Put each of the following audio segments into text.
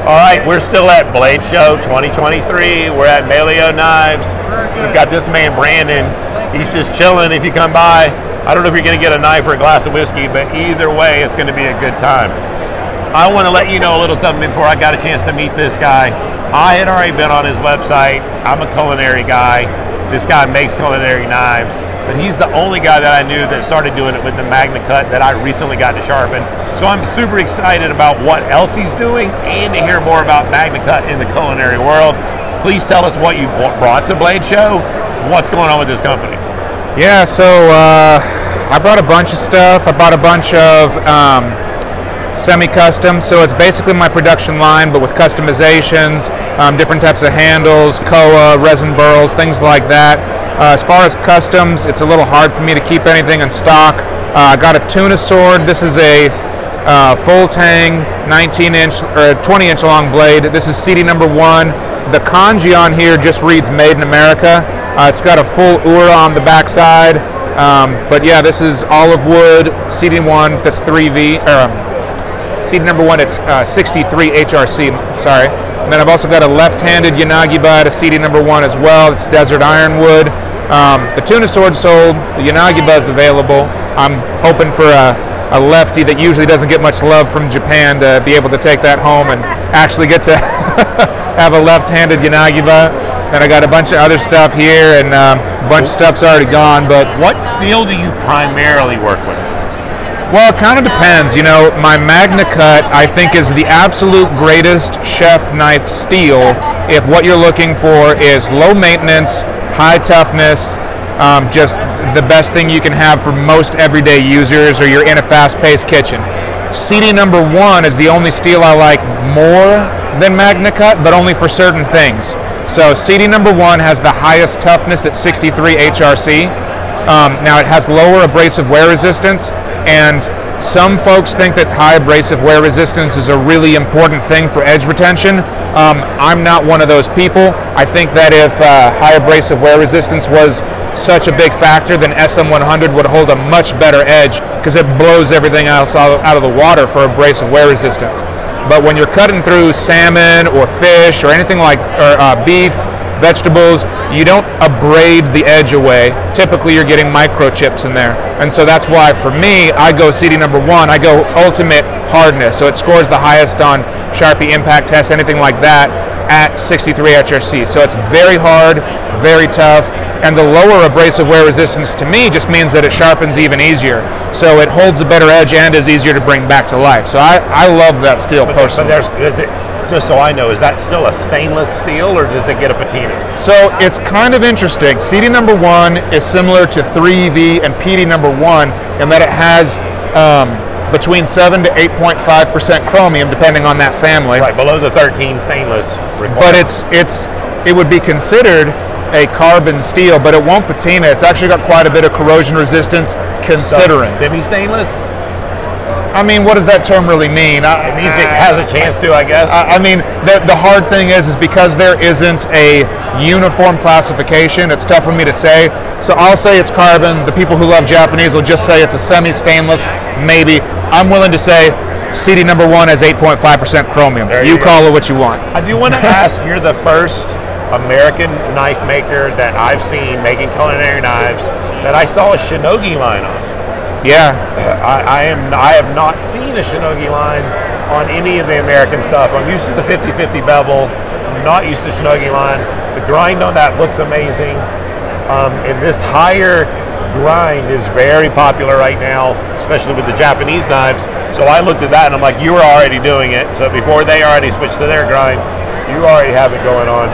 All right, we're still at Blade Show 2023. We're at Meglio Knives. We've got this man, Brandon. He's just chilling. If you come by, I don't know if you're going to get a knife or a glass of whiskey, but either way, it's going to be a good time. I want to let you know a little something before I got a chance to meet this guy. I had already been on his website. I'm a culinary guy. This guy makes culinary knives, but he's the only guy that I knew that started doing it with the MagnaCut that I recently got to sharpen. So I'm super excited about what else he's doing and to hear more about MagnaCut in the culinary world. Please tell us what you brought to Blade Show. What's going on with this company? Yeah, so I brought a bunch of stuff. I bought a bunch of semi-custom, so it's basically my production line, but with customizations, different types of handles, koa, resin burls, things like that. As far as customs, it's a little hard for me to keep anything in stock. I got a tuna sword. This is a full tang, 19-inch or 20-inch long blade. This is CD number 1. The kanji on here just reads "Made in America." It's got a full ura on the backside, but yeah, this is olive wood, CD 1. That's 3V. Seed number 1, it's 63 HRC, sorry. And then I've also got a left-handed Yanagiba to CD number 1 as well. It's Desert Ironwood. The tuna sword sold, the Yanagiba is available. I'm hoping for a lefty that usually doesn't get much love from Japan to be able to take that home and actually get to have a left-handed Yanagiba. And I got a bunch of other stuff here, and a bunch of stuff's already gone. But what steel do you primarily work with? Well, it kind of depends. You know, my MagnaCut, I think, is the absolute greatest chef knife steel if what you're looking for is low maintenance, high toughness, just the best thing you can have for most everyday users, or you're in a fast-paced kitchen. CD number 1 is the only steel I like more than MagnaCut, but only for certain things. So CD number 1 has the highest toughness at 63 HRC. Now it has lower abrasive wear resistance, and some folks think that high abrasive wear resistance is a really important thing for edge retention. I'm not one of those people. I think that if high abrasive wear resistance was such a big factor, then SM100 would hold a much better edge because it blows everything else out of the water for abrasive wear resistance. But when you're cutting through salmon or fish or anything like beef, vegetables, you don't abrade the edge away. Typically you're getting microchips in there, and so that's why for me I go CD number 1. I go ultimate hardness, so it scores the highest on Sharpie impact tests, anything like that, at 63 HRC. So it's very hard, very tough, and the lower abrasive wear resistance to me just means that it sharpens even easier, so it holds a better edge and is easier to bring back to life. So I love that steel personally. Just so I know, is that still a stainless steel, or does it get a patina? So it's kind of interesting. CD number 1 is similar to 3V and PD number 1 in that it has between 7 to 8.5% chromium, depending on that family. Right, below the 13 stainless requirement. But it would be considered a carbon steel, but it won't patina. It's actually got quite a bit of corrosion resistance, considering. So semi-stainless? I mean, what does that term really mean? It means it has a chance to, I guess. I mean, the hard thing is because there isn't a uniform classification, it's tough for me to say. So I'll say it's carbon. The people who love Japanese will just say it's a semi-stainless, maybe. I'm willing to say CD number 1 has 8.5% chromium. You call it what you want. I do want to ask, you're the first American knife maker that I've seen making culinary knives that I saw a Shinogi line on. Yeah, I have not seen a Shinogi line on any of the American stuff. I'm used to the 50/50 bevel. I'm not used to Shinogi line. The grind on that looks amazing, and this higher grind is very popular right now, especially with the Japanese knives. So I looked at that and I'm like, you were already doing it. So before they already switched to their grind, you already have it going on.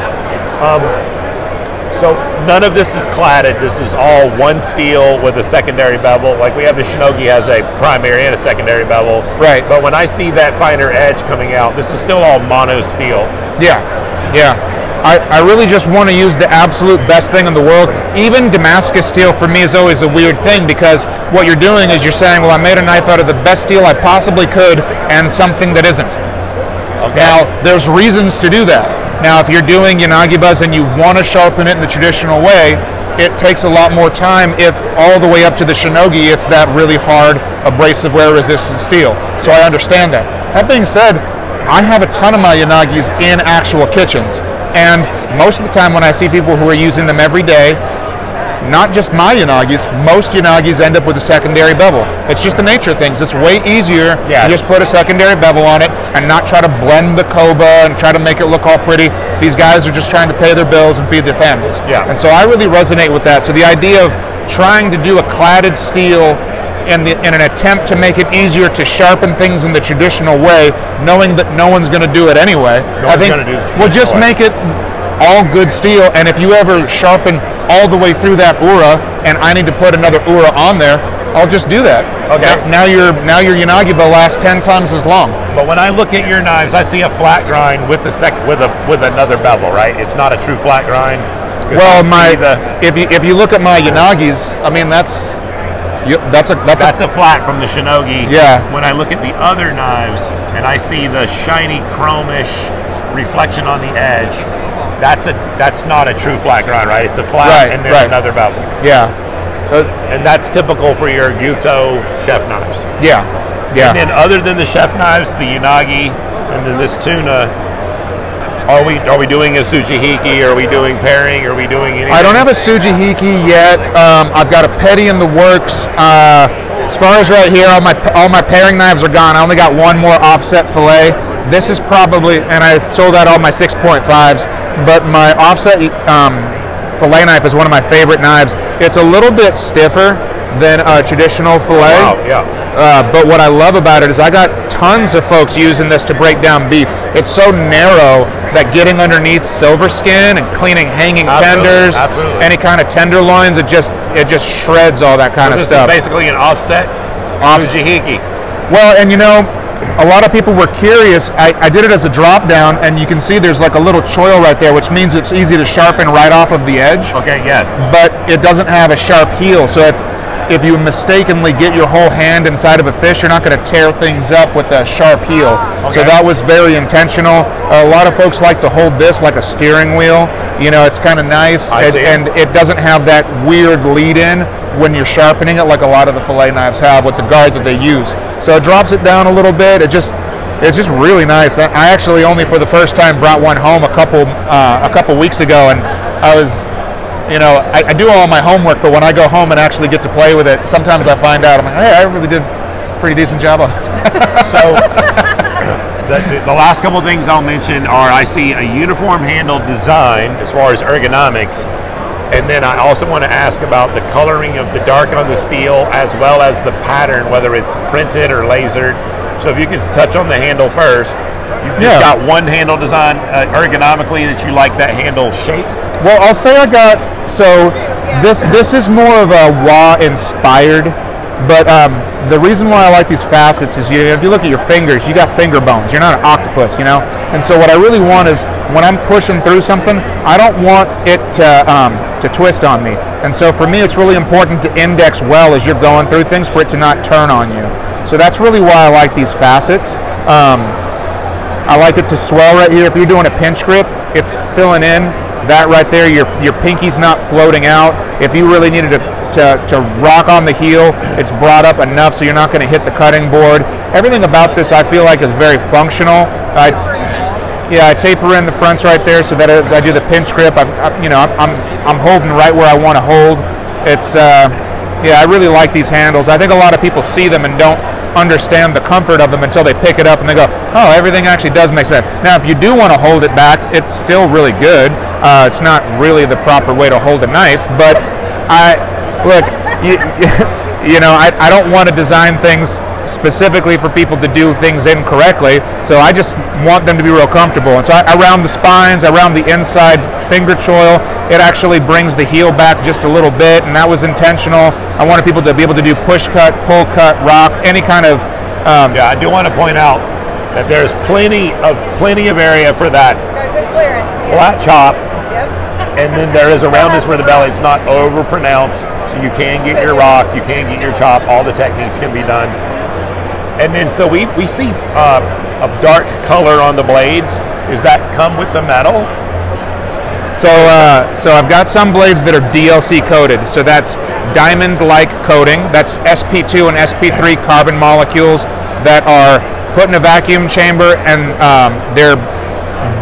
So none of this is cladded. This is all one steel with a secondary bevel. Like we have the Shinogi has a primary and a secondary bevel. Right. But when I see that finer edge coming out, this is still all mono steel. Yeah, yeah. I really just want to use the absolute best thing in the world. Even Damascus steel for me is always a weird thing, because what you're doing is you're saying, well, I made a knife out of the best steel I possibly could and something that isn't. Okay. Now, there's reasons to do that. Now, if you're doing Yanagibas and you want to sharpen it in the traditional way, it takes a lot more time if all the way up to the Shinogi it's that really hard abrasive wear resistant steel. So I understand that. That being said, I have a ton of my unagis in actual kitchens, and most of the time when I see people who are using them every day, not just my unagis, most unagis end up with a secondary bevel. It's just the nature of things. It's way easier to just put a secondary bevel on it and not try to blend the Koba and try to make it look all pretty. These guys are just trying to pay their bills and feed their families. Yeah. And so I really resonate with that. So the idea of trying to do a cladded steel in an attempt to make it easier to sharpen things in the traditional way, knowing that no one's going to do it anyway, I think we'll just make it all good steel. And if you ever sharpen all the way through that ura, and I need to put another ura on there, I'll just do that. Okay. Now your Yanagiba lasts 10 times as long. But when I look at your knives, I see a flat grind with another bevel, right? It's not a true flat grind. Well, if you look at my Yanagis, I mean that's a flat from the Shinogi. Yeah. When I look at the other knives and I see the shiny chromish reflection on the edge, that's not a true flat grind, right? It's a flat and then another bevel. Yeah. And that's typical for your gyuto chef knives. Yeah. Yeah. And then other than the chef knives, the unagi, and then this tuna, are we doing a sujihiki? Are we doing pairing? Are we doing anything? I don't have a sujihiki yet. I've got a petty in the works. As far as right here, all my pairing knives are gone. I only got one more offset fillet. This is probably, and I sold out all my 6.5s, but my offset fillet knife is one of my favorite knives. It's a little bit stiffer than a traditional fillet. Oh, wow. Yeah. But what I love about it is I got tons of folks using this to break down beef. It's so narrow that getting underneath silver skin and cleaning hanging tenders, any kind of tenderloins, it just shreds all that kind of stuff. This is basically an offset sujihiki. Well, and you know, a lot of people were curious. I did it as a drop down, and you can see there's like a little choil right there, which means it's easy to sharpen right off of the edge. Okay, yes. But it doesn't have a sharp heel, so if you mistakenly get your whole hand inside of a fish, you're not going to tear things up with a sharp heel. Okay. So that was very intentional. A lot of folks like to hold this like a steering wheel. You know, it's kind of nice, and it doesn't have that weird lead in when you're sharpening it like a lot of the fillet knives have with the guard that they use. So it drops it down a little bit. It's just really nice. I actually only for the first time brought one home a couple weeks ago, and I was. You know, I do all my homework, but when I go home and actually get to play with it, sometimes I find out, I'm like, hey, I really did a pretty decent job on this. So, the last couple of things I'll mention are I see a uniform handle design as far as ergonomics, and then I also want to ask about the coloring of the dark on the steel as well as the pattern, whether it's printed or lasered. So if you could touch on the handle first. You've got one handle design ergonomically that you like that handle shape. Well, I'll say I got, so this is more of a wah inspired, but the reason why I like these facets is if you look at your fingers, you got finger bones. You're not an octopus, you know? And so what I really want is when I'm pushing through something, I don't want it to twist on me. And so for me, it's really important to index well as you're going through things for it to not turn on you. So that's really why I like these facets. I like it to swell right here. If you're doing a pinch grip, it's filling in. That right there, your pinky's not floating out. If you really needed to rock on the heel, it's brought up enough so you're not going to hit the cutting board. Everything about this I feel like is very functional. I taper in the fronts right there so that as I do the pinch grip, I'm holding right where I want to hold. I really like these handles. I think a lot of people see them and don't understand the comfort of them until they pick it up and they go, oh, everything actually does make sense. Now, if you do want to hold it back, it's still really good. It's not really the proper way to hold a knife, but I don't want to design things specifically for people to do things incorrectly, so I just want them to be real comfortable. And so I round the spines, I round the inside finger choil. It actually brings the heel back just a little bit, and that was intentional. I wanted people to be able to do push cut, pull cut, rock, any kind of... I do want to point out that there's plenty of area for that flat chop, and then there is a roundness for the belly. It's not over pronounced, so you can get your rock, you can get your chop, all the techniques can be done. And then so we see a dark color on the blades. Does that come with the metal? So I've got some blades that are DLC coated. So that's diamond-like coating. That's SP2 and SP3 carbon molecules that are put in a vacuum chamber, and they're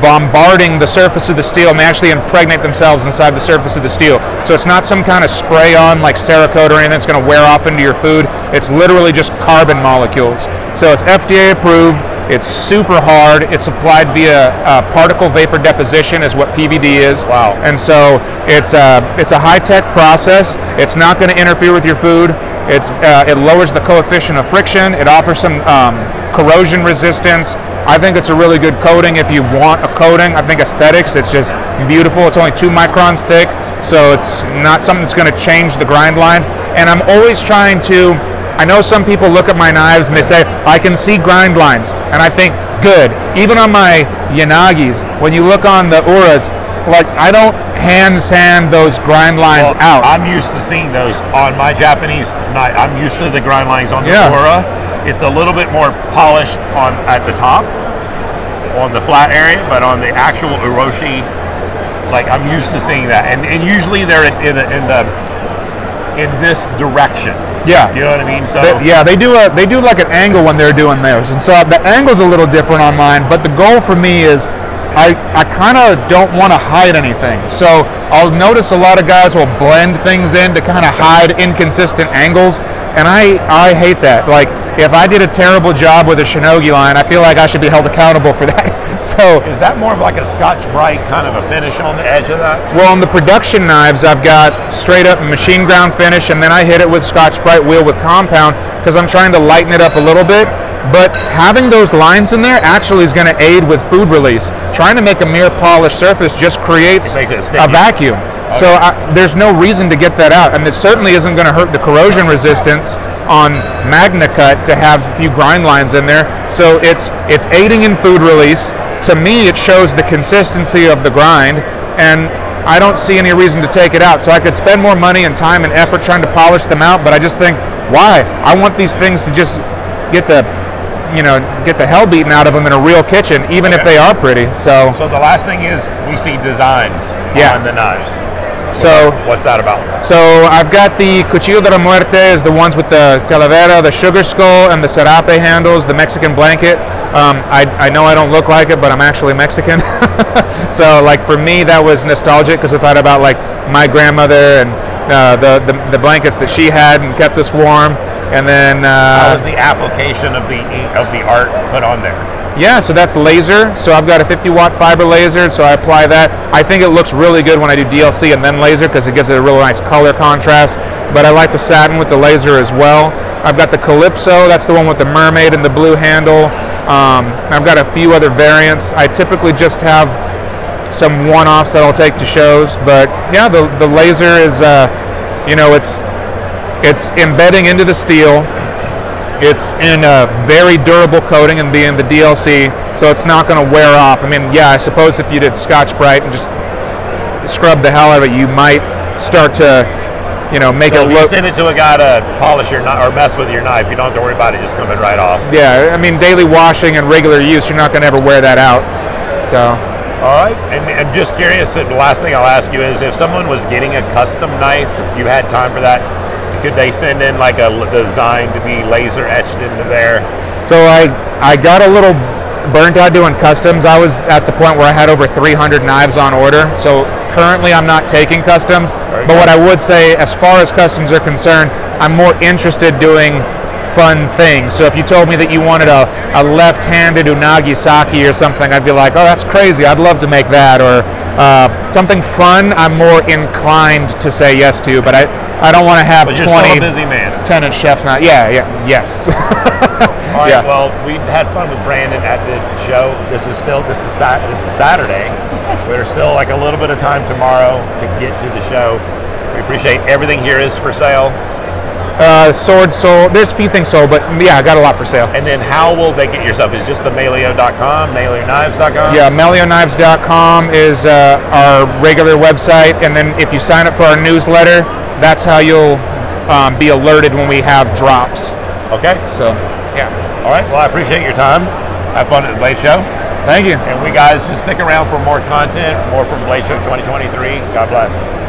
bombarding the surface of the steel, and they actually impregnate themselves inside the surface of the steel. So it's not some kind of spray on like Cerakote or anything that's going to wear off into your food. It's literally just carbon molecules. So it's FDA approved, it's super hard, it's applied via particle vapor deposition is what PVD is. Wow. And so it's a high-tech process. It's not going to interfere with your food. It's, it lowers the coefficient of friction. It offers some corrosion resistance. I think it's a really good coating if you want a coating. I think aesthetics, it's just beautiful. It's only 2 microns thick, so it's not something that's going to change the grind lines. And I'm always trying to, I know some people look at my knives and they say, I can see grind lines. And I think, good. Even on my Yanagis, when you look on the Uras, like, I don't hand sand those grind lines out. I'm used to seeing those on my Japanese knife. I'm used to the grind lines on the Ura. It's a little bit more polished on at the top, on the flat area, but on the actual Uroshi, like, I'm used to seeing that. And usually they're in this direction. Yeah. You know what I mean? So they do like an angle when they're doing theirs. And so the angle's a little different on mine, but the goal for me is, I kind of don't want to hide anything. So I'll notice a lot of guys will blend things in to kind of hide inconsistent angles, and I hate that. Like, if I did a terrible job with a Shinogi line, I feel like I should be held accountable for that. So is that more of like a Scotch-Brite kind of a finish on the edge of that? Well, on the production knives, I've got straight up machine ground finish, and then I hit it with Scotch-Brite wheel with compound because I'm trying to lighten it up a little bit. But having those lines in there actually is going to aid with food release. Trying to make a mere polished surface just creates a vacuum. Okay. So there's no reason to get that out. And it certainly isn't going to hurt the corrosion resistance on MagnaCut to have a few grind lines in there. So it's aiding in food release. To me, it shows the consistency of the grind, and I don't see any reason to take it out. So I could spend more money and time and effort trying to polish them out, but I just think, why? I want these things to just get the, you know, get the hell beaten out of them in a real kitchen, even if they are pretty. So the last thing is we see designs on the knives. So what's that about? So I've got the Cuchillo de la Muerte is the ones with the calavera, the sugar skull, and the serape handles, the Mexican blanket. I know I don't look like it, but I'm actually Mexican. So like for me, that was nostalgic because I thought about like my grandmother and the blankets that she had and kept us warm. And then how is the application of the art put on there? Yeah, so that's laser. So I've got a 50-watt fiber laser, so I apply that. I think it looks really good when I do DLC and then laser because it gives it a really nice color contrast. But I like the satin with the laser as well. I've got the Calypso. That's the one with the mermaid and the blue handle. I've got a few other variants. I typically just have some one-offs that I'll take to shows. But yeah, the laser is, you know, it's embedding into the steel. It's in a very durable coating and being the DLC, so it's not going to wear off. I mean, yeah, I suppose if you did Scotch-Brite and just scrub the hell out of it, you might start to, you know, make it look. So if you send it to a guy to polish your knife or mess with your knife, you don't have to worry about it just coming right off. Yeah, I mean, daily washing and regular use, you're not going to ever wear that out. So. All right, and I'm just curious, the last thing I'll ask you is, if someone was getting a custom knife, if you had time for that, could they send in like a design to be laser etched into there? So I got a little burnt out doing customs. I was at the point where I had over 300 knives on order. So currently I'm not taking customs. But what I would say, as far as customs are concerned, I'm more interested doing fun things. So if you told me that you wanted a left-handed unagi saki or something, I'd be like, oh, that's crazy. I'd love to make that. Or something fun, I'm more inclined to say yes to. But I don't want to have 20 tenant chefs. Not All right. Yeah. Well, we had fun with Brandon at the show. This is Saturday. There's still like a little bit of time tomorrow to get to the show. We appreciate everything here is for sale. Sword sold. There's a few things sold, but yeah, I got a lot for sale. And then how will they get your stuff? Is just the Meglio.com, MeglioKnives.com? Yeah, MeglioKnives.com is our regular website. And then if you sign up for our newsletter, that's how you'll be alerted when we have drops. Okay. So, yeah. All right. Well, I appreciate your time. Have fun at the Blade Show. Thank you. And we guys, just stick around for more content, more from Blade Show 2023. God bless.